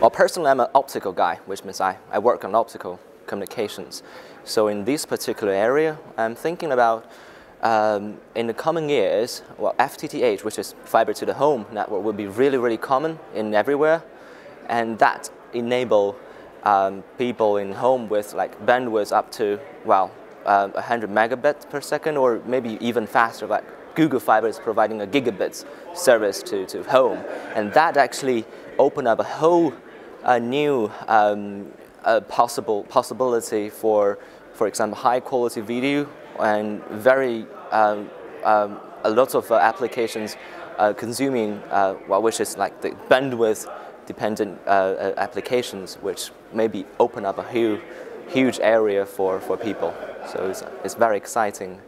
Well, personally, I'm an optical guy, which means I work on optical communications. So in this particular area, I'm thinking about in the coming years, well, FTTH, which is fiber to the home network, will be really, really common in everywhere, and that enable people in home with like bandwidth up to, well, 100 megabits per second, or maybe even faster. Like Google Fiber is providing a gigabit service to home, and that actually opened up a whole new possibility for example, high quality video and very a lot of applications consuming well, which is like the bandwidth dependent applications, which maybe open up a huge area for people. So it's very exciting.